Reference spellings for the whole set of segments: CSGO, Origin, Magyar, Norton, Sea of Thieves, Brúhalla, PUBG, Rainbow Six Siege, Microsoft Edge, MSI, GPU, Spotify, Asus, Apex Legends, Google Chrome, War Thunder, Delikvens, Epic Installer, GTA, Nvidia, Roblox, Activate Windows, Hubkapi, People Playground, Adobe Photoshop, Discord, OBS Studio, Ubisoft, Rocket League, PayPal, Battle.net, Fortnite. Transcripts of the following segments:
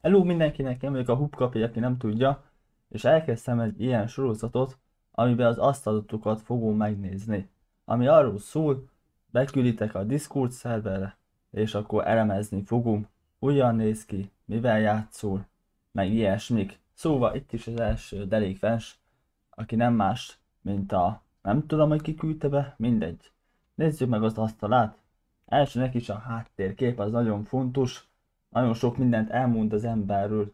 Hello mindenkinek, én vagyok a Hubkapi, aki nem tudja, és elkezdtem egy ilyen sorozatot, amiben az azt adottukat fogom megnézni. Ami arról szól, bekülditek a Discord szerverre, és akkor elemezni fogunk, ugyan néz ki, mivel játszol, meg ilyesmik. Szóval itt is az első Delikvens, aki nem más, mint a... nem tudom, hogy ki küldte be, mindegy. Nézzük meg az asztalát. Elsőnek is a háttérkép, az nagyon fontos. Nagyon sok mindent elmond az emberről.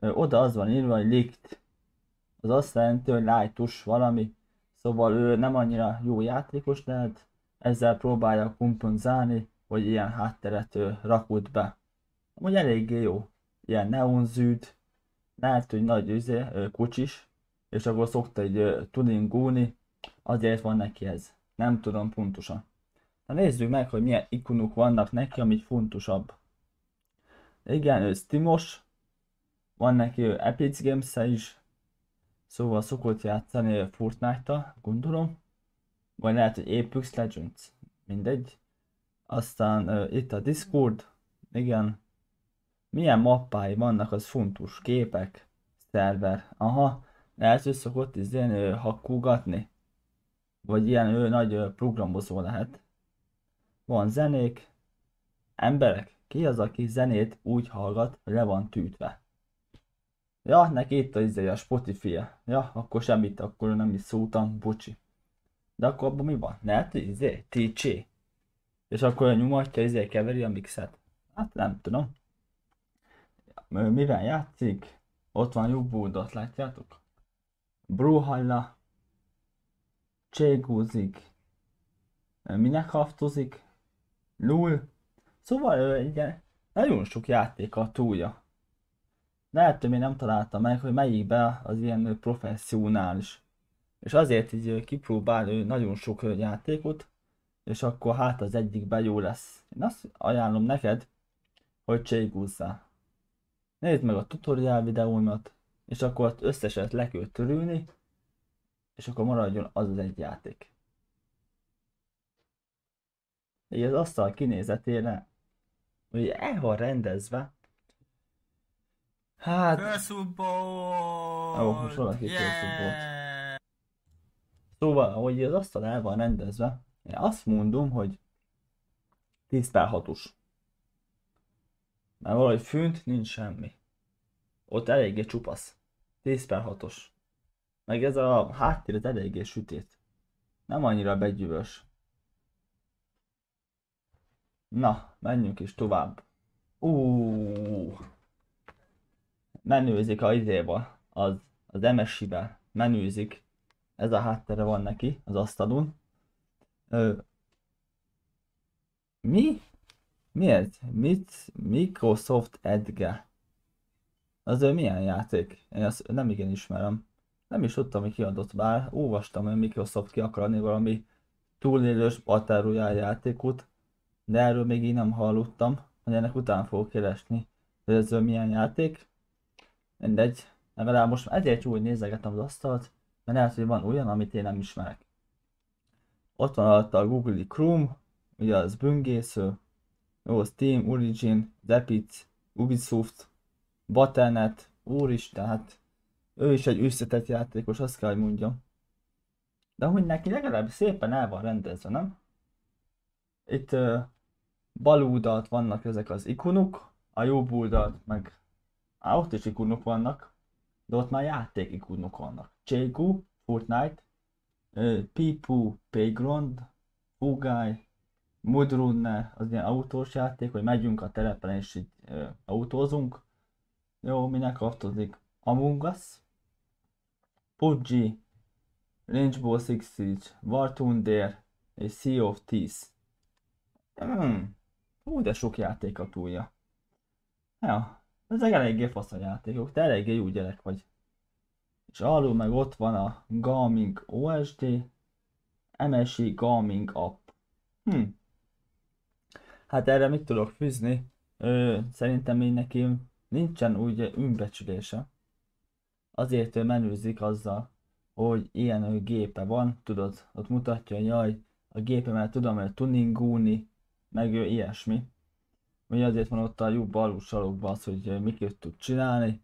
Oda az van írva, hogy light. Az azt jelenti, hogy lightos valami. Szóval ő nem annyira jó játékos lehet. Ezzel próbálja kompenzálni, hogy ilyen hátteret rakott be. Amúgy eléggé jó. Ilyen neonzűd. Lehet, hogy nagy kocsis. És akkor szokta egy tuningolni. Azért van neki ez. Nem tudom pontosan. Na nézzük meg, hogy milyen ikonok vannak neki, ami fontosabb. Igen, ő Steamos, van neki Epic Games-e is, szóval szokott játszani Fortnite-ta, gondolom. Vagy lehet, hogy Apex Legends, mindegy. Aztán itt a Discord, igen. Milyen mappái vannak, az fontos, képek, szerver, aha. Lehet, hogy szokott ilyen hakkúgatni. Vagy ilyen nagy programozó lehet. Van zenék, emberek. Ki az, aki zenét úgy hallgat, hogy le van tűtve? Ja, neki itt a Spotify. Ja, akkor semmit, akkor nem is szóltam, bocsi. De akkor abban mi van? Lehet, TC. És akkor a nyomatja, keveri a mixet. Hát nem tudom. Mivel játszik? Ott van jobb oldalt, látjátok? Brúhalla. Cségózik. Minek haftozik? Lul. Szóval igen, nagyon sok játéka túlja. Lehet, hogy én nem találtam meg, hogy melyikben az ilyen professzionális. És azért így kipróbál ő nagyon sok játékot, és akkor hát az egyikben jó lesz. Én azt ajánlom neked, hogy cségúzzál. Nézd meg a tutorial videómat, és akkor az összeset le kell törülni, és akkor maradjon az az egy játék. Így az asztal kinézetére, hogy el van rendezve. Hát... felszubbol! Ó, most valaki felszubbol. Szóval, hogy az asztal el van rendezve, én azt mondom, hogy 10:6-os. Mert valahogy fönt nincs semmi. Ott eléggé csupasz. 10:6-os. Meg ez a háttér eléggé sütét. Nem annyira begyűvös. Na, menjünk is tovább. Menőzik a izéba, az MSI-be menőzik. Ez a háttere van neki, az asztalon. Mi? Mi ez? Microsoft Edge. Az ő milyen játék? Én azt nem igen ismerem. Nem is tudtam, hogy kiadott, bár olvastam, hogy Microsoft ki akar adni valami túlélős Battle Royale játékot. De erről még így nem hallottam, hogy ennek után fogok keresni, hogy ez milyen játék. Mindegy, legalább most ezért jó, hogy nézegetem az asztalt, mert lehet, hogy van olyan, amit én nem ismerek. Ott van alatta a Google Chrome, ugye az böngésző, jó, Steam, Origin, Epic, Ubisoft, Battle.net, úristen, hát ő is egy összetett játékos, azt kell, hogy mondjam. De hogy neki legalább szépen el van rendezve, nem? Itt bal oldalt vannak ezek az ikonok, a jobb oldalt meg... ott is ikonok vannak, de ott már játék ikonok vannak. CSGO, Fortnite, People Playground, Ugály, Mudrunner, az ilyen autós játék, hogy megyünk a telepen és így autózunk. Jó, minek haftozik? Among Us, PUBG, Rainbow Six Siege, War Thunder és Sea of Thieves. De sok játék a túlja. Ja, ezek eléggé fasz a játékok, te eléggé jó gyerek vagy. És alul meg ott van a Gaming OSD, MSI Gaming App. Hát erre mit tudok fűzni? Szerintem én neki nincsen úgy önbecsülése. Azért ő menőzik azzal, hogy ilyen gépe van, tudod, ott mutatja, hogy jaj, a gépemet tudom, hogy tuningolni, meg ilyesmi. Ugye azért van ott a jobb alul sarokban az, hogy miként tud csinálni.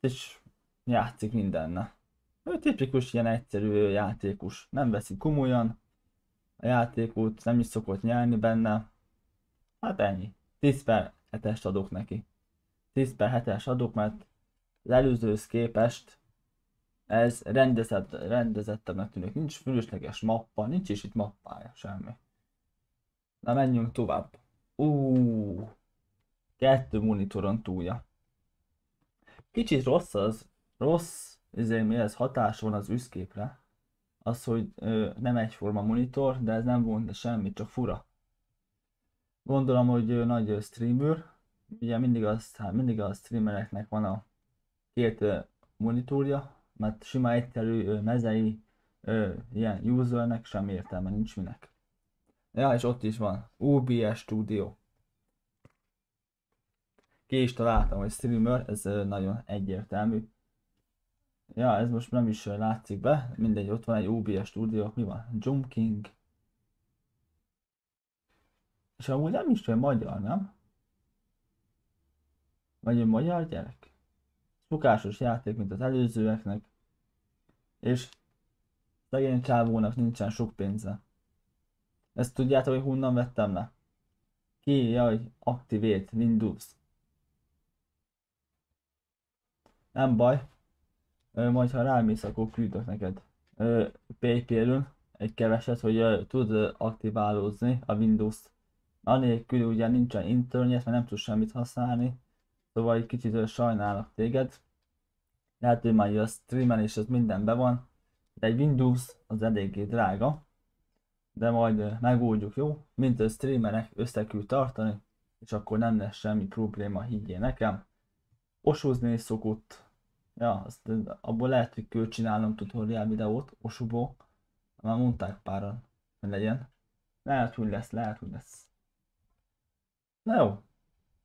És játszik mindenne. Ő tipikus ilyen egyszerű játékos. Nem veszi komolyan a játékot, nem is szokott nyerni benne. Hát ennyi. 10 per 7-est adok neki. 10 per 7-es adok, mert az előzőhöz képest ez rendezettebbnek tűnik. Nincs fülösleges mappa, nincs is itt mappája semmi. Na menjünk tovább. Kettő monitoron túlja. Kicsit rossz az, ez hatás van az üszképre. Az, hogy nem egyforma monitor, de ez nem volt semmi, csak fura. Gondolom, hogy nagy streamer. Ugye mindig a streamereknek van a két monitorja, mert sima egyszerű mezei ilyen usernek semmi értelme nincs minek. Ja, és ott is van OBS Studio. Ki is találtam, hogy streamer, ez nagyon egyértelmű. Ja, ez most nem is látszik be, mindegy, ott van egy OBS Studio, mi van? Jump King. És amúgy nem is olyan magyar, nem? Vagy egy magyar gyerek? Szokásos játék, mint az előzőeknek. És szegény csávónak nincsen sok pénze. Ezt tudjátok, hogy honnan vettem le? Ki, jaj, Activate Windows. Nem baj. Majd ha rámész, akkor küldök neked PayPal-ön egy keveset, hogy tud aktiválódni a Windows-t. Anélkül ugye nincsen internet, mert nem tud semmit használni. Szóval egy kicsit sajnálok téged. Lehet, hogy már a streamen és ez minden be van. De egy Windows az eléggé drága. De majd megoldjuk, jó? Mint a streamerek összekül tartani. És akkor nem lesz semmi probléma, higgyél nekem. Osózni is szokott. Ja, azt, abból lehet, hogy csinálom tutorial videót, osóból. Már mondták páran, hogy legyen. Lehet, hogy lesz, lehet, hogy lesz. Na jó.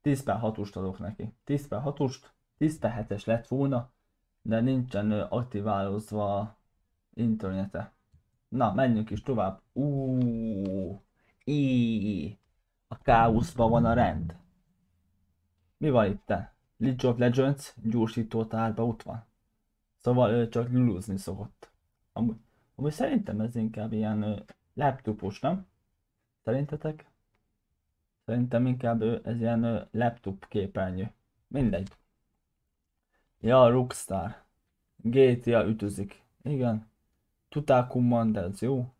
10 per 6-ost adok neki. 10 per 6-ost, 10 per 7-es lett volna, de nincsen aktiválózva internete. Na, menjünk is tovább. A káoszban van a rend. Mi van itt? League of Legends gyorsítótárban ott van. Szóval ő csak lulózni szokott. Amúgy szerintem ez inkább ilyen laptopos, nem? Szerintetek? Szerintem inkább ez ilyen laptop képernyő. Mindegy. Ja, Rockstar. GTA ütözik. Igen. Total Commanders, jó?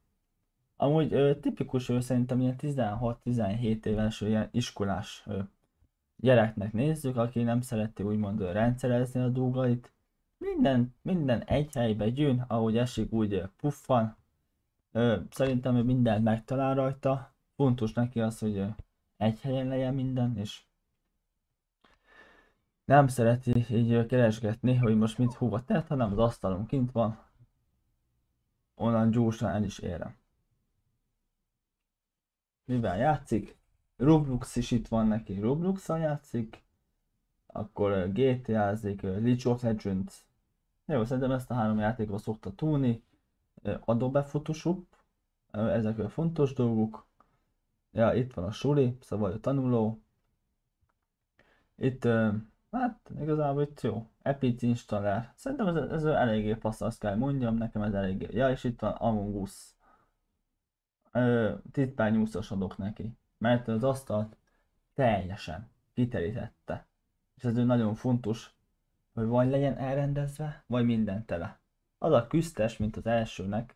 Amúgy tipikus szerintem ilyen 16-17 éves ilyen iskolás gyereknek nézzük, aki nem szereti úgymond rendszerezni a dolgait. Minden egy helybe gyűn, ahogy esik, úgy puffan. Szerintem ő mindent megtalál rajta. Fontos neki az, hogy egy helyen legyen minden, és nem szereti így keresgetni, hogy most mit hova tett, hanem az asztalon kint van, onnan gyorsan el is érem. Mivel játszik? Roblox is itt van neki, Roblox-on játszik, akkor GTA-zik, League of Legends. Jó, szerintem ezt a három játékot szokta túlni, Adobe Photoshop, ezek a fontos dolgok. Ja, itt van a suli, szóval a tanuló. Itt, hát igazából itt jó. Epic Installer. Szerintem ez eléggé passz, azt kell mondjam, nekem ez eléggé. Ja, és itt van Among Us. 10/8-as adok neki. Mert az asztalt teljesen kiterítette. És ez nagyon fontos, hogy vagy legyen elrendezve, vagy minden tele. Az a küsztes, mint az elsőnek,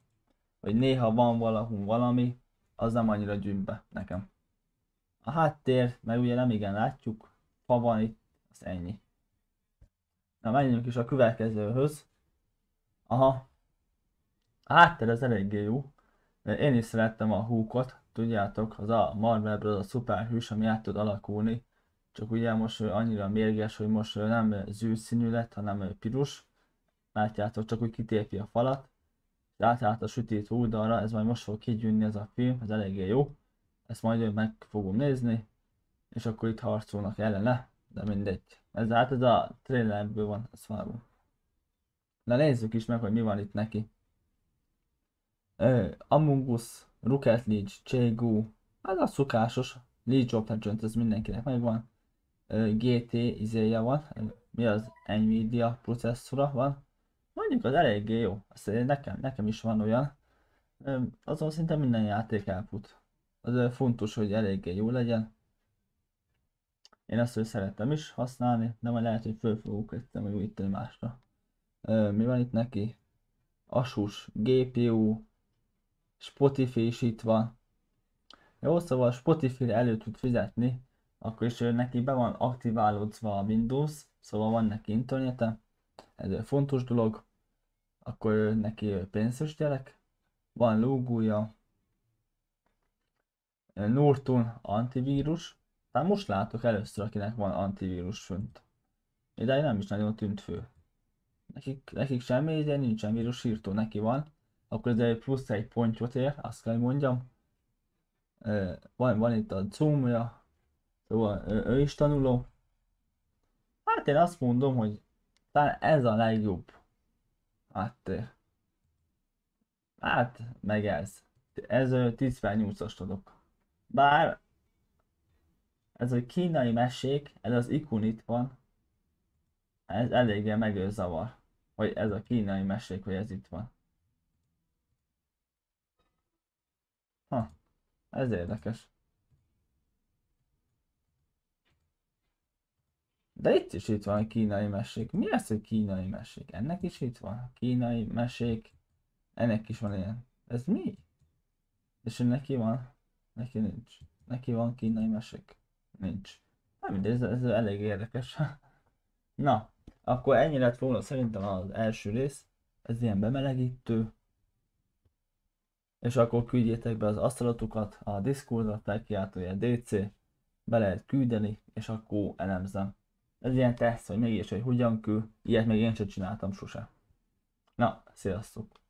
hogy néha van valahol valami, az nem annyira gyűnbe nekem. A háttér, meg ugye nem igen látjuk, ha van itt, az ennyi. Na menjünk is a következőhöz. Aha. A háttér az eléggé jó. Én is szerettem a húkot, tudjátok, az a Marvelből az a szuperhős, ami át tud alakulni. Csak ugye most annyira mérges, hogy most nem zűr színű lett, hanem piros. Látjátok, csak úgy kitépi a falat. Átállt a sütítő oldalra, ez majd most fog kigyűnni ez a film, ez eléggé jó. Ezt majd meg fogom nézni, és akkor itt harcolnak ellene, de mindegy. Ez hát ez a trailerből van, ez vágó. Na nézzük is meg, hogy mi van itt neki. Among Us, Rocket League, CSGO, hát az szokásos League of Legends, ez mindenkinek megvan. GT izéje van, mi az Nvidia processzora van. Mondjuk az eléggé jó, nekem is van olyan. Azon szinte minden játék elfut. Az fontos, hogy eléggé jó legyen. Én ezt szeretem is használni, de majd lehet, hogy föl fogok egyszerűen újítani másra. Mi van itt neki? Asus GPU, Spotify is itt van. Jó, szóval Spotify-re elő tud fizetni, akkor is neki be van aktiválódva a Windows, szóval van neki internete, ez egy fontos dolog. Akkor neki pénzes gyerek, van logója, Norton antivírus, tehát most látok először, akinek van antivírus fönt. Idáig nem is nagyon tűnt föl. Nekik semmi, de nincsen vírusírtó, neki van. Akkor ez egy plusz egy pontot ér, azt kell mondjam. Van itt a zoomja, szóval ő is tanuló. Hát én azt mondom, hogy talán ez a legjobb háttér. Hát meg ez. Ez 10/8-ast adok. Bár ez a kínai mesék, ez az ikon itt van. Ez eléggé megőrzavar, hogy ez a kínai mesék, hogy ez itt van. Ha, ez érdekes. De itt is itt van a kínai mesék. Mi ez a kínai mesék? Ennek is itt van a kínai mesék. Ennek is van ilyen. Ez mi? És neki van? Neki nincs. Neki van kínai mesék? Nincs. Nem mindegy, ez elég érdekes. Na, akkor ennyi lett volna szerintem az első rész. Ez ilyen bemelegítő. És akkor küldjétek be az asztalatokat, a Discordra, tekiáltója DC. Be lehet küldeni, és akkor elemzem. Ez ilyen teszt, hogy mégis, hogy hogyan küld. Ilyet még én sem csináltam sose. Na, sziasztok!